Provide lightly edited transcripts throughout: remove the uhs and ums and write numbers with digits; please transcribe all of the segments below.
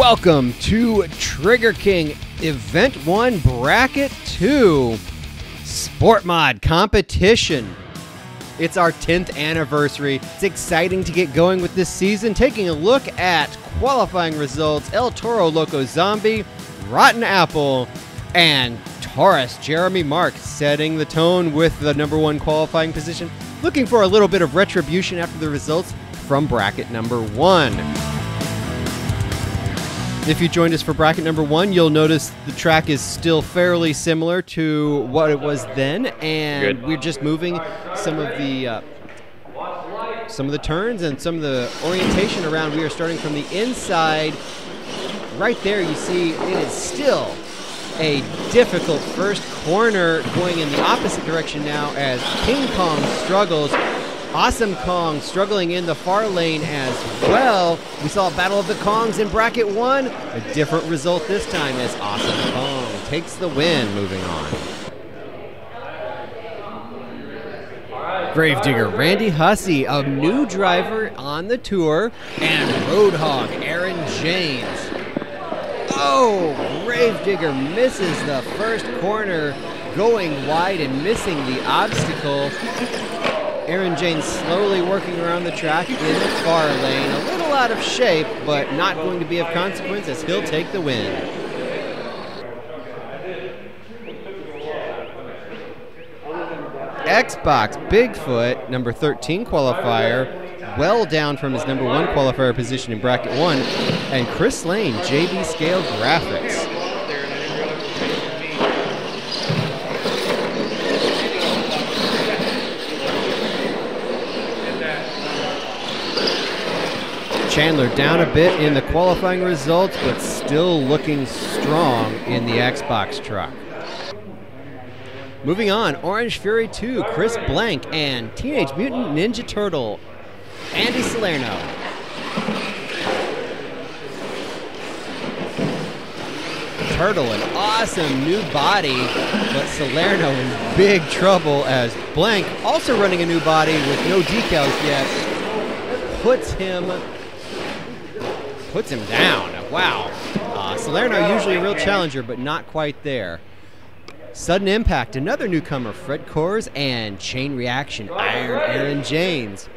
Welcome to Trigger King Event 1 Bracket 2 Sport Mod Competition. It's our 10th anniversary. It's exciting to get going with this season. Taking a look at qualifying results, El Toro Loco Zombie, Rotten Apple, and Taurus. Jeremy Mark setting the tone with the #1 qualifying position. Looking for a little bit of retribution after the results from bracket #1. If you joined us for bracket #1, you'll notice the track is still fairly similar to what it was then, and we're just moving some of the turns and some of the orientation around. We are starting from the inside. Right there, you see it is still a difficult first corner, going in the opposite direction now as King Kong struggles. Awesome Kong struggling in the far lane as well. We saw a battle of the Kongs in bracket 1. A different result this time as Awesome Kong takes the win. Moving on. Gravedigger, Randy Hussey, a new driver on the tour, and Roadhog, Aaron James. Oh, Gravedigger misses the first corner, going wide and missing the obstacle. Aaron Jaynes slowly working around the track in the far lane. A little out of shape, but not going to be of consequence as he'll take the win. Xbox Bigfoot, #13 qualifier, well down from his #1 qualifier position in bracket 1. And Chris Lane, JB Scale Graphics. Chandler down a bit in the qualifying results, but still looking strong in the Xbox truck. Moving on, Orange Fury 2, Chris Blank, and Teenage Mutant Ninja Turtle, Andy Salerno. Turtle, an awesome new body, but Salerno in big trouble as Blank, also running a new body with no decals yet, puts him down. Wow. Salerno, usually a real challenger, but not quite there. Sudden Impact, another newcomer, Fred Kors, and Chain Reaction, Aaron Jaynes.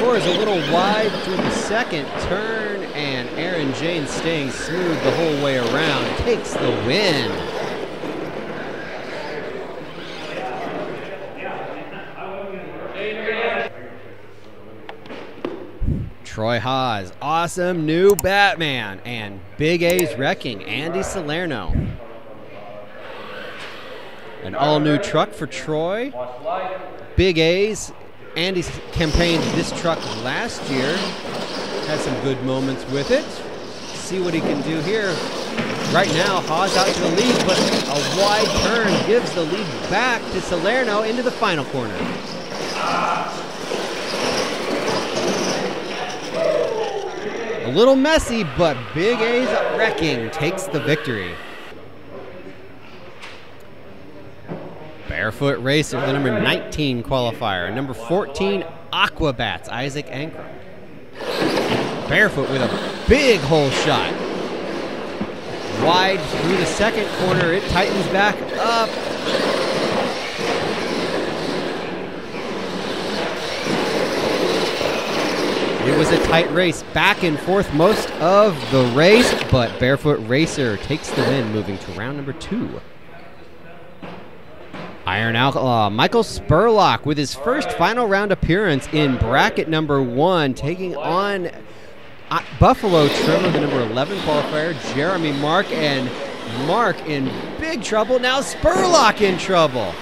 Kors a little wide through the second turn, and Aaron Jaynes staying smooth the whole way around, takes the win. Troy Haas, awesome new Batman, and Big A's wrecking, Andy Salerno. An all-new truck for Troy. Big A's, Andy campaigned this truck last year, had some good moments with it. See what he can do here. Right now, Haas out to the lead, but a wide turn gives the lead back to Salerno into the final corner. A little messy, but Big A's wrecking takes the victory. Barefoot Racer, the #19 qualifier. #14, Aquabats, Isaac Ankrum. Barefoot with a big hole shot. Wide through the second corner, it tightens back up. It was a tight race, back and forth most of the race, but Barefoot Racer takes the win, moving to round #2. Iron Outlaw, Michael Spurlock with his first final round appearance in bracket #1, taking on Buffalo Trimmer, the #11 qualifier, Jeremy Mark, and Mark in big trouble, now Spurlock in trouble.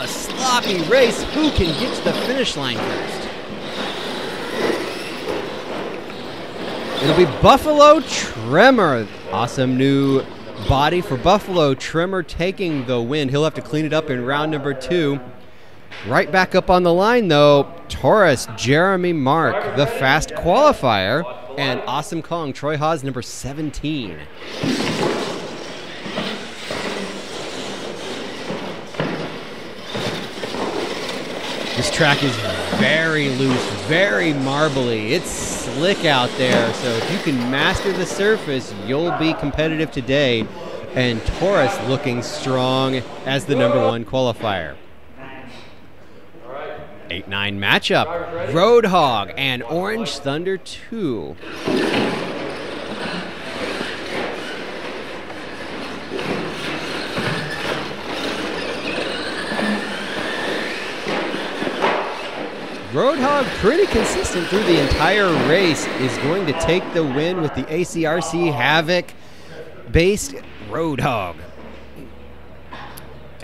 A sloppy race, who can get to the finish line first? It'll be Buffalo Tremor. Awesome new body for Buffalo Trimmer taking the win. He'll have to clean it up in round #2. Right back up on the line though, Taurus, Jeremy Mark, the fast qualifier, and Awesome Kong, Troy Haas, #17. This track is very loose, very marbly. It's slick out there, so if you can master the surface, you'll be competitive today. And Taurus looking strong as the #1 qualifier. 8-9 matchup, Roadhog and Orange Thunder 2. Roadhog, pretty consistent through the entire race, is going to take the win with the ACRC Havoc-based Roadhog.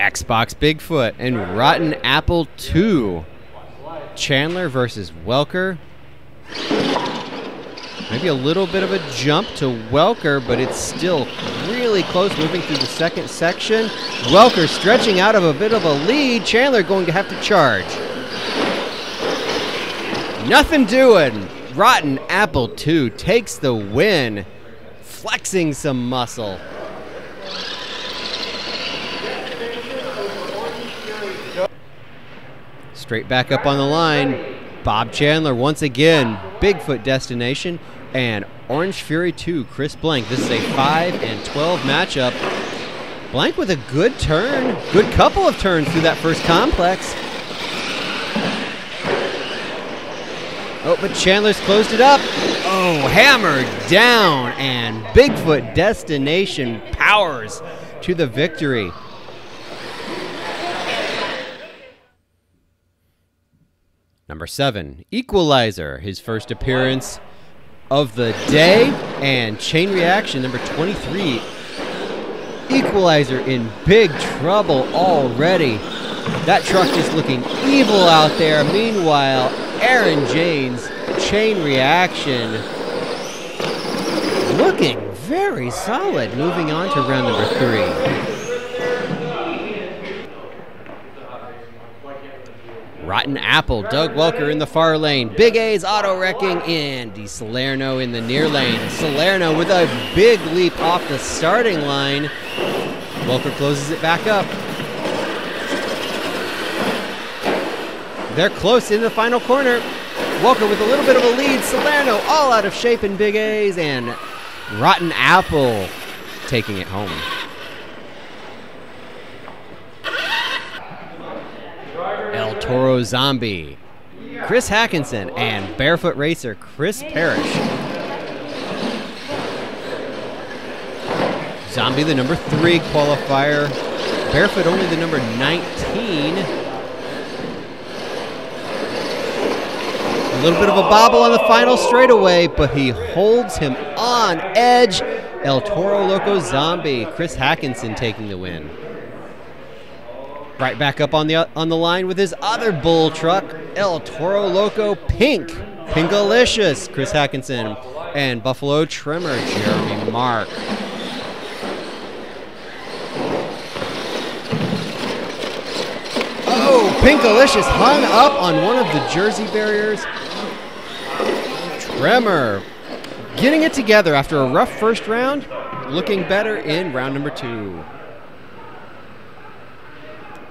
Xbox Bigfoot and Rotten Apple II. Chandler versus Welker. Maybe a little bit of a jump to Welker, but it's still really close moving through the second section. Welker stretching out of a bit of a lead. Chandler going to have to charge. Nothing doing. Rotten Apple II takes the win, flexing some muscle. Straight back up on the line. Bob Chandler once again, Bigfoot Destination, and Orange Fury 2, Chris Blank. This is a 5-12 matchup. Blank with a good turn, good couple of turns through that first complex. Oh, but Chandler's closed it up. Oh, hammered down, and Bigfoot Destination powers to the victory. #7, Equalizer, his first appearance of the day, and Chain Reaction, #23. Equalizer in big trouble already. That truck just looking evil out there. Meanwhile, Aaron Jaynes, Chain Reaction, looking very solid. Moving on to round #3. Rotten Apple, Doug Welker in the far lane. Big A's auto wrecking, Andy Salerno in the near lane. Salerno with a big leap off the starting line. Welker closes it back up. They're close in the final corner. Welker with a little bit of a lead. Salerno all out of shape in Big A's, and Rotten Apple taking it home. El Toro Zombie, Chris Hutchinson, and Barefoot Racer, Chris Parrish. Zombie the #3 qualifier. Barefoot only the number 19. A little bit of a bobble on the final straightaway, but he holds him on edge. El Toro Loco Zombie, Chris Hutchinson taking the win. Right back up on the line with his other bull truck, El Toro Loco Pink, Pinkalicious, Chris Hutchinson, and Buffalo Trimmer, Jeremy Mark. Oh, Pinkalicious hung up on one of the jersey barriers. Tremor getting it together after a rough first round, looking better in round #2.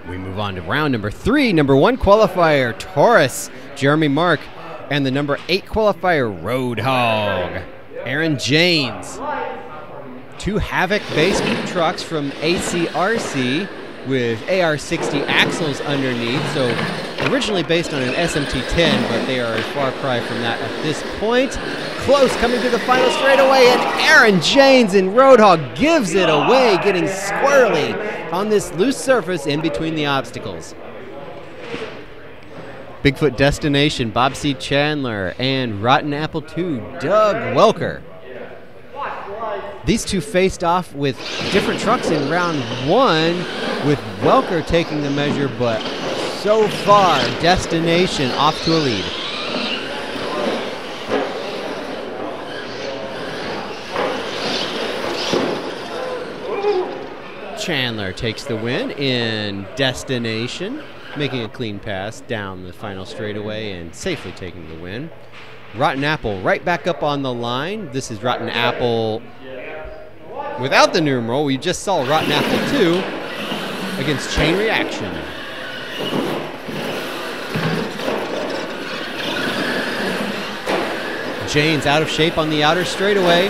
We move on to round #3, #1 qualifier, Taurus, Jeremy Mark, and the #8 qualifier, Roadhog, Aaron Jaynes. Two Havoc-based trucks from ACRC with AR60 axles underneath, so originally based on an SMT-10, but they are a far cry from that at this point. Close coming to the final straightaway, and Aaron Jaynes in Roadhog gives it away, getting squirrely on this loose surface in between the obstacles. Bigfoot Destination, Bob C. Chandler, and Rotten Apple II, Doug Welker. These two faced off with different trucks in round one, with Welker taking the measure, but so far, Destination off to a lead. Chandler takes the win in Destination, making a clean pass down the final straightaway and safely taking the win. Rotten Apple right back up on the line. This is Rotten Apple without the numeral. We just saw Rotten Apple II against Chain Reaction. Jaynes out of shape on the outer straightaway.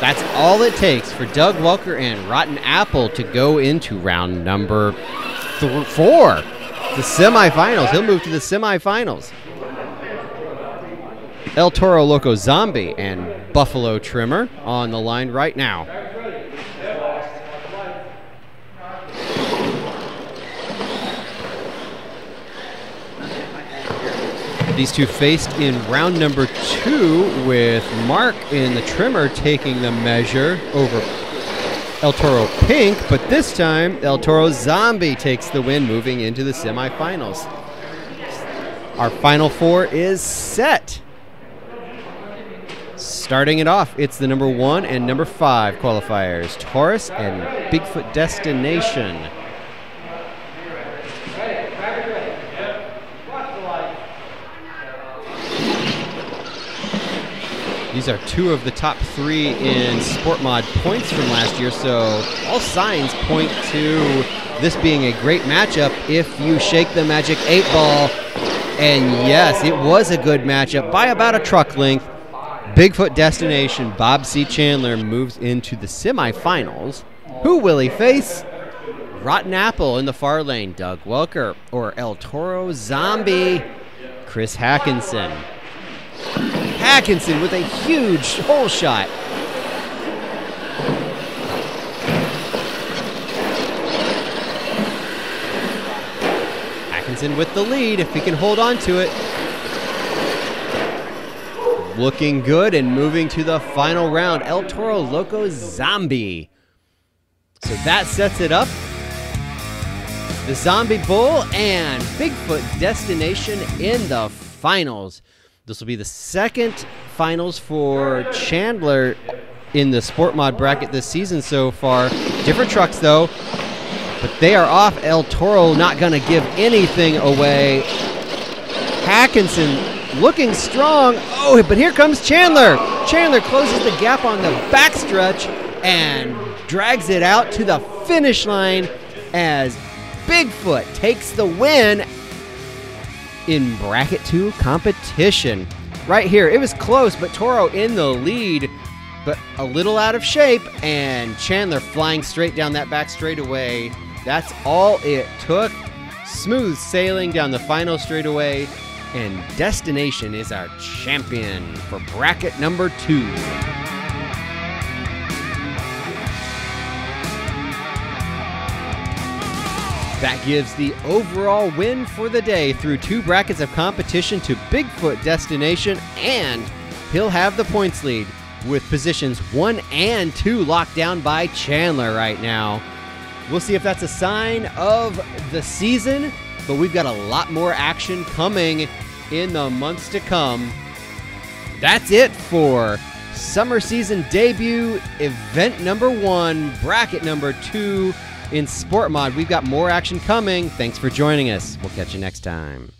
That's all it takes for Doug Welker and Rotten Apple to go into round number four, the semifinals. He'll move to the semifinals. El Toro Loco Zombie and Buffalo Trimmer on the line right now. These two faced in round number two with Mark in the Trimmer taking the measure over El Toro Pink, but this time El Toro Zombie takes the win, moving into the semifinals. Our final four is set. Starting it off, it's the number 1 and number 5 qualifiers, Taurus and Bigfoot Destination. These are two of the top 3 in Sport Mod points from last year, so all signs point to this being a great matchup if you shake the magic 8 ball. And yes, it was a good matchup by about a truck length. Bigfoot Destination, Bob C. Chandler, moves into the semifinals. Who will he face? Rotten Apple in the far lane, Doug Welker, or El Toro Zombie, Chris Hutchinson. Atkinson with a huge hole shot. Atkinson with the lead if he can hold on to it. Looking good and moving to the final round, El Toro Loco Zombie. So that sets it up. The Zombie Bull and Bigfoot Destination in the finals. This will be the second finals for Chandler in the Sport Mod bracket this season so far. Different trucks, though, but they are off. El Toro not going to give anything away. Atkinson looking strong. Oh, but here comes Chandler. Chandler closes the gap on the backstretch and drags it out to the finish line as Bigfoot takes the win in bracket 2 competition. Right here, it was close, but Toro in the lead, but a little out of shape, and Chandler flying straight down that back straightaway. That's all it took. Smooth sailing down the final straightaway, and Destination is our champion for bracket number 2. That gives the overall win for the day through 2 brackets of competition to Bigfoot Destination, and he'll have the points lead with positions 1 and 2 locked down by Chandler right now. We'll see if that's a sign of the season, but we've got a lot more action coming in the months to come. That's it for summer season debut, event number 1, bracket number 2. In Sport Mod, we've got more action coming. Thanks for joining us. We'll catch you next time.